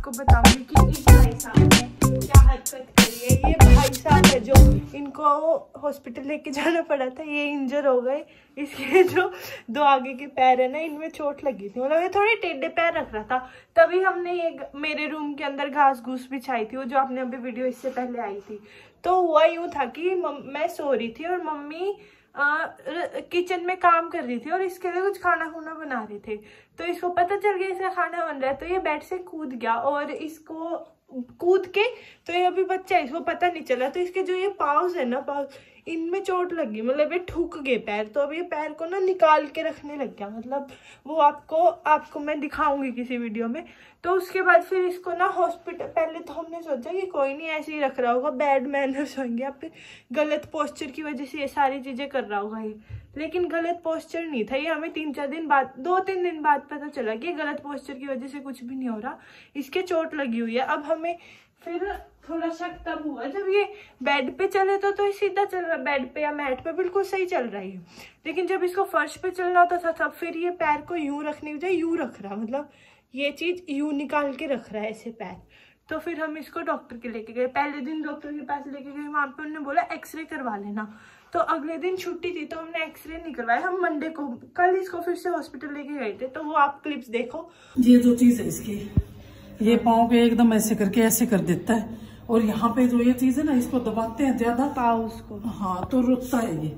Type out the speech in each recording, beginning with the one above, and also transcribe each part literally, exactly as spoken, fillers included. आपको बताऊंगी कि इस भाई साहब ने क्या हरकत करी है। ये भाई साहब है जो इनको हॉस्पिटल लेके जाना पड़ा था, ये इंजर हो गए। इसके जो दो आगे के पैर है ना, इनमें चोट लगी थी। मतलब ये थोड़े टेढ़े पैर रख रहा था, तभी हमने ये मेरे रूम के अंदर घास घूस बिछाई थी, वो जो आपने अभी वीडियो इससे पहले आई थी। तो हुआ यूँ था कि मैं सो रही थी और मम्मी किचन में काम कर रही थी और इसके लिए कुछ खाना खुना बना रहे थे। तो इसको पता चल गया इसका खाना बन रहा है, तो ये बेड से कूद गया और इसको कूद के, तो ये अभी बच्चा है, इसको पता नहीं चला, तो इसके जो ये पाउज है ना, पाउज इनमें चोट लगी। मतलब ये ठुक गए पैर, तो अब ये पैर को ना निकाल के रखने लग गया। मतलब वो आपको आपको मैं दिखाऊंगी किसी वीडियो में। तो उसके बाद फिर इसको ना हॉस्पिटल, पहले तो हमने सोचा कि कोई नहीं ऐसे ही रख रहा होगा, बैड मैनर्स होंगे, या फिर गलत पोस्चर की वजह से ये सारी चीज़ें कर रहा होगा ये, लेकिन गलत पोस्चर नहीं था ये। हमें तीन चार दिन बाद, दो तीन दिन बाद पता चला कि गलत पोस्चर की वजह से कुछ भी नहीं हो रहा, इसके चोट लगी हुई है। अब हमें फिर थोड़ा शक तब हुआ जब ये बेड पे चले तो तो ये सीधा चल रहा, बेड पे या मैट पे बिल्कुल सही चल रहा है, लेकिन जब इसको फर्श पे चलना होता था तब फिर ये पैर को यूं रखने की बजाय यूं रख रहा, मतलब ये चीज़ यूं निकाल के रख रहा है ऐसे पैर। तो फिर हम इसको डॉक्टर के लेके गए, पहले दिन डॉक्टर के पास लेके गए, वहाँ पे उन्होंने बोला एक्सरे करवा लेना। तो अगले दिन छुट्टी थी तो हमने एक्सरे नहीं करवाया, हम मंडे को, कल इसको फिर से हॉस्पिटल लेके गए थे। तो वो आप क्लिप्स देखो। ये जो चीज़ है इसकी, ये पाँव पे एकदम ऐसे करके ऐसे कर देता है, और यहाँ पे जो ये चीज़ है ना, इसको दबाते हैं ज्यादा पाँव उसको, हाँ, तो रुकता है ये।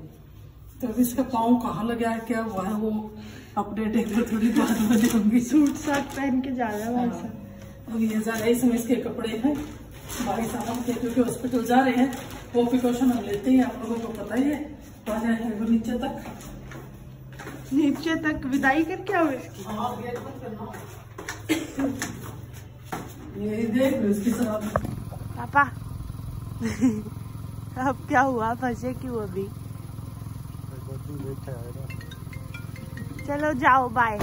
तो इसका पाँव कहाँ लगा है, क्या हुआ है, वो अपडेट एक तो थोड़ी बात बताऊंगी। सूट साथ पहन के जा रहा है भाई, ये जा रहे इसमें इसके कपड़े हैं भाई साहब के, क्योंकि हॉस्पिटल जा रहे हैं, वो प्रिकॉशन हम लेते हैं, आप लोगों को पता ही है। तो जाएंगे नीचे तक, नीचे तक विदाई करके आओ इसकी। हाँ, गेट बंद करना। ये देख लो इसकी शराब। पापा अब क्या हुआ, फंसे क्यों अभी? चलो जाओ, बाय।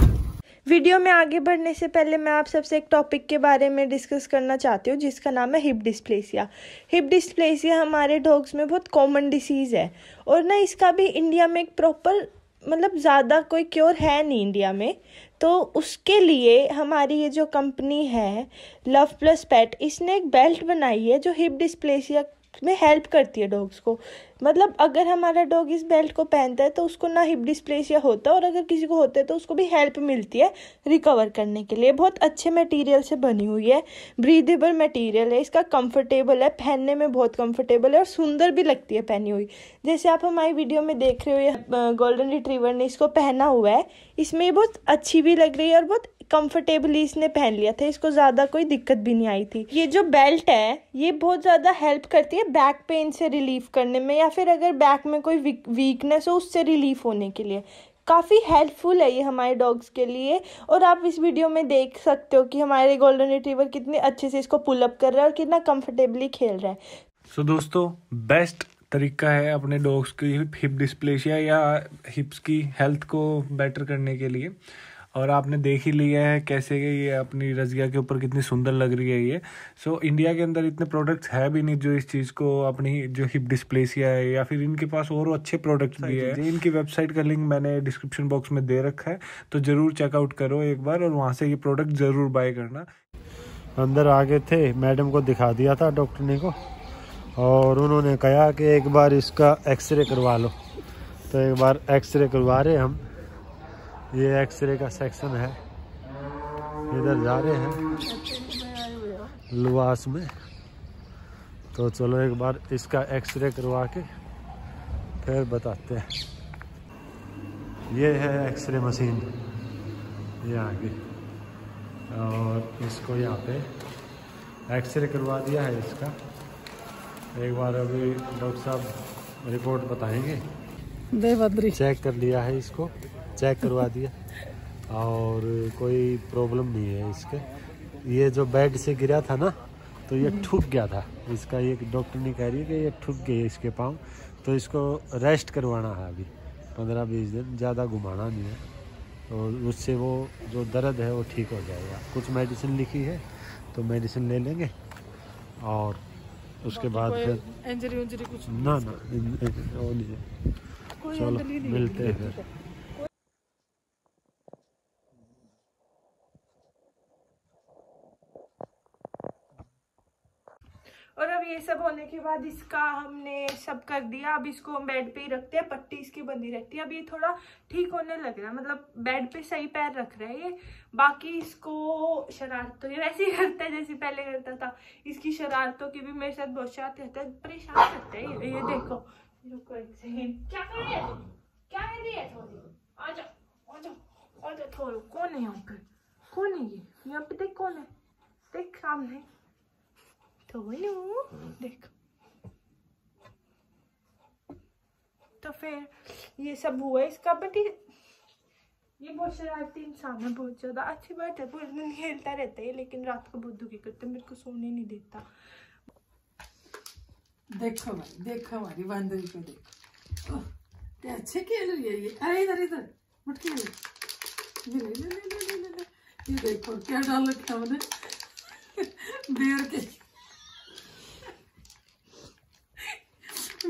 वीडियो में आगे बढ़ने से पहले मैं आप सबसे एक टॉपिक के बारे में डिस्कस करना चाहती हूँ, जिसका नाम है हिप डिस्प्लेसिया। हिप डिस्प्लेसिया हमारे डॉग्स में बहुत कॉमन डिसीज़ है, और ना इसका भी इंडिया में एक प्रॉपर, मतलब ज़्यादा कोई क्योर है नहीं इंडिया में। तो उसके लिए हमारी ये जो कंपनी है लव प्लस पेट, इसने एक बेल्ट बनाई है जो हिप डिस्प्लेसिया में हेल्प करती है डॉग्स को। मतलब अगर हमारा डॉग इस बेल्ट को पहनता है तो उसको ना हिप डिस्प्लेसिया होता है, और अगर किसी को होता है तो उसको भी हेल्प मिलती है रिकवर करने के लिए। बहुत अच्छे मटेरियल से बनी हुई है, ब्रीदेबल मटेरियल है, इसका कंफर्टेबल है, पहनने में बहुत कंफर्टेबल है और सुंदर भी लगती है पहनी हुई। जैसे आप हमारी वीडियो में देख रहे हो, गोल्डन रिट्रीवर ने इसको पहना हुआ है, इसमें ये बहुत अच्छी भी लग रही है और बहुत कंफर्टेबली इसने पहन लिया था, इसको ज़्यादा कोई दिक्कत भी नहीं आई थी। ये जो बेल्ट है ये बहुत ज़्यादा हेल्प करती है बैक पेन से रिलीफ करने में, या फिर अगर बैक में कोई वीकनेस हो उससे रिलीफ होने के लिए काफ़ी हेल्पफुल है ये हमारे डॉग्स के लिए। और आप इस वीडियो में देख सकते हो कि हमारे गोल्डन रिट्रीवर कितने अच्छे से इसको पुल अप कर रहा है और कितना कंफर्टेबली खेल रहा है। सो so, दोस्तों, बेस्ट तरीका है अपने डॉग्स की हिप डिस्प्लेसिया या हिप्स की हेल्थ को बेटर करने के लिए। और आपने देख ही लिया है कैसे कि ये अपनी रजिया के ऊपर कितनी सुंदर लग रही है ये। सो so, इंडिया के अंदर इतने प्रोडक्ट्स है भी नहीं जो इस चीज़ को, अपनी जो हिप डिस्प्लेसिया है, या फिर इनके पास और अच्छे प्रोडक्ट्स भी है। इनकी वेबसाइट का लिंक मैंने डिस्क्रिप्शन बॉक्स में दे रखा है, तो ज़रूर चेकआउट करो एक बार और वहाँ से ये प्रोडक्ट ज़रूर बाय करना। अंदर आ गए थे, मैडम को दिखा दिया था डॉक्टर ने को, और उन्होंने कहा कि एक बार इसका एक्सरे करवा लो। तो एक बार एक्सरे करवा रहे हम, ये एक्सरे का सेक्शन है, इधर जा रहे हैं लुवास में। तो चलो एक बार इसका एक्सरे करवा के फिर बताते हैं। ये है एक्सरे मशीन, ये आगे, और इसको यहाँ पे एक्सरे करवा दिया है इसका। एक बार अभी डॉक्टर साहब रिपोर्ट बताएंगे। चेक कर लिया है इसको, चेक करवा दिया, और कोई प्रॉब्लम नहीं है इसके। ये जो बेड से गिरा था ना, तो ये ठुक गया था इसका, ये डॉक्टर ने कह रही है कि ये ठुक गए इसके पाँव, तो इसको रेस्ट करवाना है अभी पंद्रह बीस दिन, ज़्यादा घुमाना नहीं है, और उससे वो जो दर्द है वो ठीक हो जाएगा। कुछ मेडिसिन लिखी है तो मेडिसिन ले लेंगे, और उसके बाद फिर इंजरी इंजरी कुछ ना ना चलो मिलते हैं फिर। और अब ये सब होने के बाद इसका हमने सब कर दिया। अब इसको हम बेड पे ही रखते हैं, पट्टी इसकी बंधी रहती है। अब ये थोड़ा ठीक होने लग रहा है, मतलब बेड पे सही पैर रख रहा है ये। बाकी इसको शरारतों ये वैसे ही करता है जैसे पहले करता था। इसकी शरारतों की भी मेरे साथ बहुत शरारत रहता है, परेशान करता है ये। ये देखो रुको एक सेकंड, क्या कर रही है तुम, क्या कर रही है थोड़ी, आ जाओ आ जाओ आ जाओ थोड़ो। कौन है यहाँ पे, कौन है ये यहाँ पे, देख कौन है, देख सामने देख। तो फिर ये सब हुआ इसका। बट ये बहुत शरारती इंसान है, बहुत ज़्यादा। अच्छी बात है, पूरे दिन खेलता रहता है लेकिन रात को बहुत दुखी करता है, मेरे को सोने नहीं देता। देखो भाई, देखो हमारी बांदरी को, देखो क्या अच्छे खेल रही है ये। अरे इधर इधर मुटकी, ये देखो क्या डाल रखा है बेर के,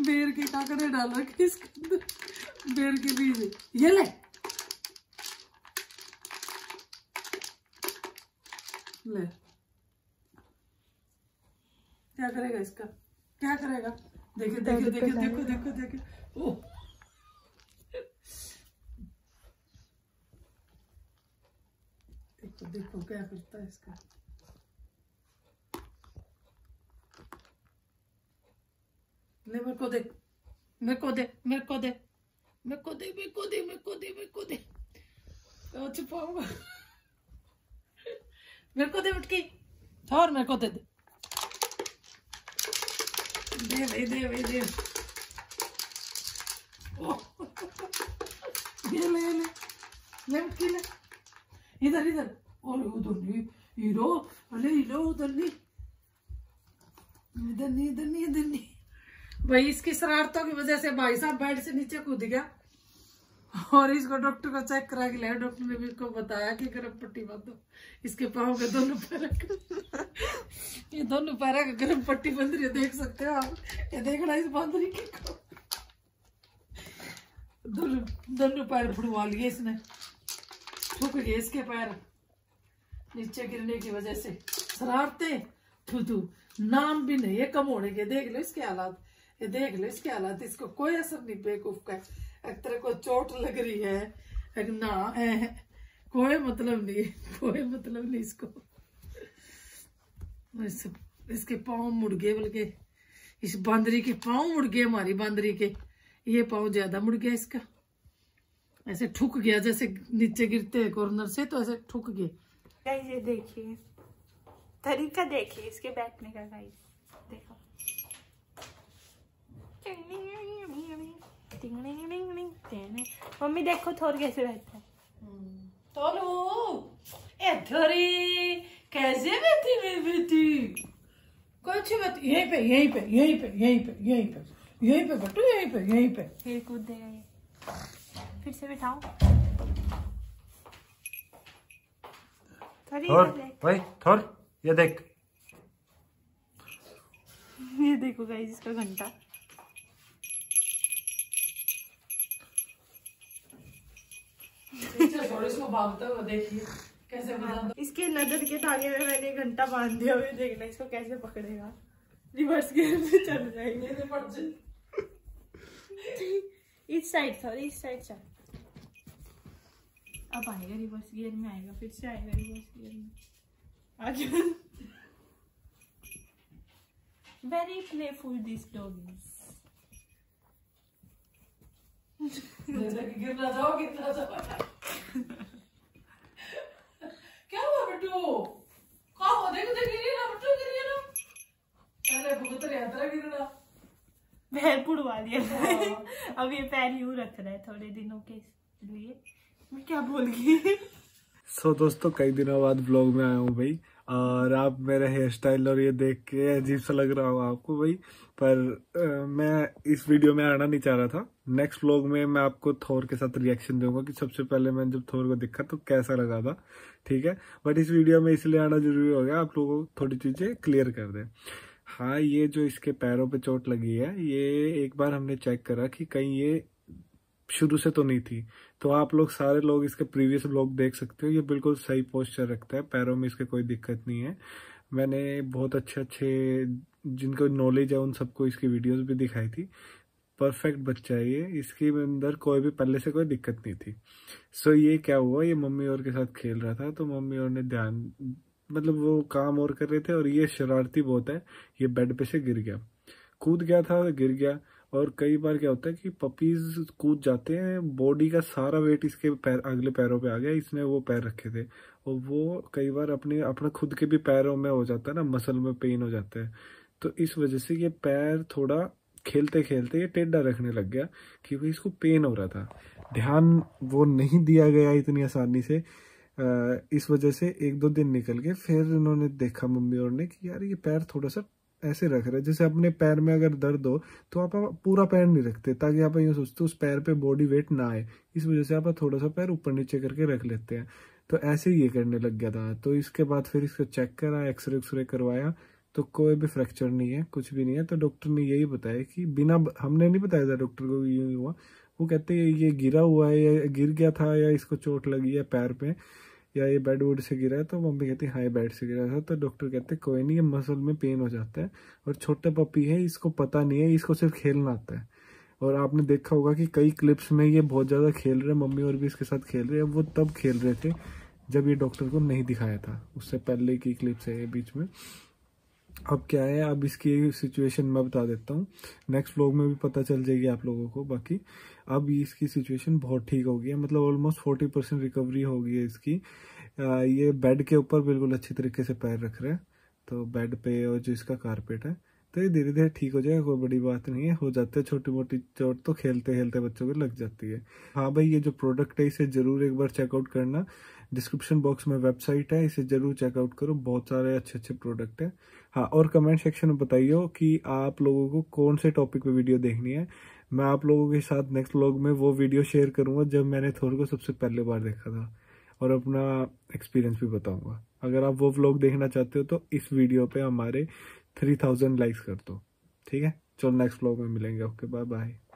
बेर के काकरे डाल रखे इसके अंदर, बेर के बीज। ये ले ले, क्या करेगा इसका, क्या करेगा, देखो देखो देखो देखो देखो देखो। ओह देखो देखो क्या करता है इसका। मेरे को दे, मेरे को दे, मेरे को दे, मेरे को दे, मेरे को दे, मेरे को दे, मेरे को दे, छुपाऊंगा। मेरे को दे मटकी, और मेरे को दे दे दे भाई दे भाई दे। ये ले ले ले मटकी ले, इधर इधर। अरे उधर नहीं, हीरो अरे हीरो उधर नहीं, इधर नहीं इधर नहीं इधर नहीं। भाई इसकी शरारतों की वजह से भाई साहब बेड से नीचे कूद गया और इसको डॉक्टर को चेक करा के लाया। डॉक्टर ने मेरे को बताया कि गर्म पट्टी बांध दो इसके पाँव में, दोनों पैर ये दोनों पैर का गर्म पट्टी बंध रही है, देख सकते हो आप। ये देखना इस बांधरी की को, दोनों दोनों पैर फुड़वा लिए इसने, ठुक गए इसके पैर नीचे गिरने की वजह से। शरारते थू नाम भी नहीं है कम होने के। देख लो इसके हालात, ये देख लो इसके हालात, इसको कोई असर नहीं। बेवकूफ का एक तरह को चोट लग रही है ना, कोई मतलब नहीं, कोई मतलब नहीं इसको। इस, इसके पाँव मुड़ गए, बल्कि इस बांदरी के पाँव मुड़ गए, हमारी बांदरी के। ये पाँव ज्यादा मुड़ गया इसका, ऐसे ठुक गया जैसे नीचे गिरते हैं कॉर्नर से, तो ऐसे ठुक गया। ये देखिए तरीका, देखिए इसके बैठने का। गाइस देखो, मम्मी देखो थोर कैसे बैठता है। ए थोरी कैसे बैठी मेरी बेटी, कुछ मत, यहीं पे यहीं पे यहीं पे यहीं पे यहीं पे यहीं पे बटू, यहीं पे यहीं पे फिर कूद देगा ये। फिर से बैठाओ थोरी थोर। ये देख, ये देखो गाइस इसका घंटा। इसको भागता हुआ देखिए कैसे, इसके नजर के धागे में मैंने घंटा बांध दिया हुआ, देखना इसको कैसे पकड़ेगा। रिवर्स गियर में चल जाएंगे, इस साइड सॉरी इस साइड चल। अब आएगा रिवर्स गियर में, आएगा फिर से आएगा रिवर्स गियर में। Very playful this dog is. गिरना जाओ गिरना जाओ। क्या हुआ बट्टू, क्या हुआ, देखो देखो गिरी ना बट्टू, गिरी ना, अरे भूत यात्रा गिरना, पैर पुड़वा दिया। अब ये पैर यूं रख रहा है थोड़े दिनों के लिए। मैं क्या बोल गई। सो so, दोस्तों कई दिनों बाद ब्लॉग में आया हूँ भाई, और आप मेरा हेयर स्टाइल और ये देख के अजीब सा लग रहा हो आपको भाई, पर आ, मैं इस वीडियो में आना नहीं चाह रहा था। नेक्स्ट ब्लॉग में मैं आपको थोर के साथ रिएक्शन दूंगा कि सबसे पहले मैंने जब थोर को देखा तो कैसा लगा था, ठीक है। बट इस वीडियो में इसलिए आना जरूरी हो गया, आप लोगों को थोड़ी चीज़ें क्लियर कर दें। हाँ, ये जो इसके पैरों पर चोट लगी है, ये एक बार हमने चेक करा कि कहीं ये शुरू से तो नहीं थी। तो आप लोग सारे लोग इसके प्रीवियस ब्लॉग देख सकते हो, ये बिल्कुल सही पोस्चर रखता है, पैरों में इसके कोई दिक्कत नहीं है। मैंने बहुत अच्छे अच्छे जिनको नॉलेज है उन सबको इसकी वीडियोस भी दिखाई थी। परफेक्ट बच्चा है ये, इसके अंदर कोई भी पहले से कोई दिक्कत नहीं थी। सो ये क्या हुआ, ये मम्मी और के साथ खेल रहा था तो मम्मी और ने ध्यान मतलब वो काम और कर रहे थे और ये शरारती बहुत है, ये बेड पे से गिर गया, कूद गया था गिर गया। और कई बार क्या होता है कि पपीज कूद जाते हैं, बॉडी का सारा वेट इसके पैर अगले पैरों पे आ गया, इसने वो पैर रखे थे और वो कई बार अपने अपना खुद के भी पैरों में हो जाता है ना, मसल में पेन हो जाता है। तो इस वजह से ये पैर थोड़ा खेलते खेलते ये टेढ़ा रखने लग गया कि भाई इसको पेन हो रहा था। ध्यान वो नहीं दिया गया इतनी आसानी से, इस वजह से एक दो दिन निकल गए। फिर इन्होंने देखा मम्मी और ने कि यार ये पैर थोड़ा सा ऐसे रख रहे, जैसे अपने पैर में अगर दर्द हो तो आप पूरा पैर नहीं रखते ताकि आप यूँ सोचते उस पैर पे बॉडी वेट ना आए, इस वजह से आप थोड़ा सा पैर ऊपर नीचे करके रख लेते हैं। तो ऐसे ही ये करने लग गया था। तो इसके बाद फिर इसको चेक करा, एक्सरे एक्सरे करवाया तो कोई भी फ्रैक्चर नहीं है, कुछ भी नहीं है। तो डॉक्टर ने यही बताया कि बिना हमने नहीं बताया था डॉक्टर को ये हुआ, वो कहते हैं ये गिरा हुआ है या गिर गया था या इसको चोट लगी है पैर पे या ये बेड वुड से गिरा है। तो मम्मी कहती है हाँ बेड से गिरा था। तो डॉक्टर कहते हैं कोई नहीं, ये मसल में पेन हो जाता है और छोटा पपी है, इसको पता नहीं है, इसको सिर्फ खेलना आता है। और आपने देखा होगा कि कई क्लिप्स में ये बहुत ज़्यादा खेल रहे हैं, मम्मी और भी इसके साथ खेल रहे हैं। वो तब खेल रहे थे जब ये डॉक्टर को नहीं दिखाया था, उससे पहले की क्लिप्स है ये बीच में। अब क्या है, अब इसकी सिचुएशन मैं बता देता हूँ, नेक्स्ट व्लॉग में भी पता चल जाएगी आप लोगों को। बाकी अब इसकी सिचुएशन बहुत ठीक हो गई है, मतलब ऑलमोस्ट फोर्टी परसेंट रिकवरी हो गई है इसकी। आ, ये बेड के ऊपर बिल्कुल अच्छी तरीके से पैर रख रहे हैं तो बेड पे, और जो इसका कारपेट है तो ये धीरे धीरे ठीक हो जाएगा, कोई बड़ी बात नहीं है, हो जाता है छोटी मोटी चोट तो खेलते खेलते बच्चों को लग जाती है। हाँ भाई, ये जो प्रोडक्ट है इसे ज़रूर एक बार चेकआउट करना, डिस्क्रिप्शन बॉक्स में वेबसाइट है, इसे ज़रूर चेकआउट करो, बहुत सारे अच्छे अच्छे प्रोडक्ट हैं। हाँ, और कमेंट सेक्शन में बताइए कि आप लोगों को कौन से टॉपिक पे वीडियो देखनी है। मैं आप लोगों के साथ नेक्स्ट व्लॉग में वो वीडियो शेयर करूँगा जब मैंने थोर को सबसे पहले बार देखा था, और अपना एक्सपीरियंस भी बताऊँगा। अगर आप वो व्लॉग देखना चाहते हो तो इस वीडियो पर हमारे थ्री थाउजेंड लाइक्स कर दो, ठीक है। चलो नेक्स्ट व्लॉग में मिलेंगे, ओके बाय बाय।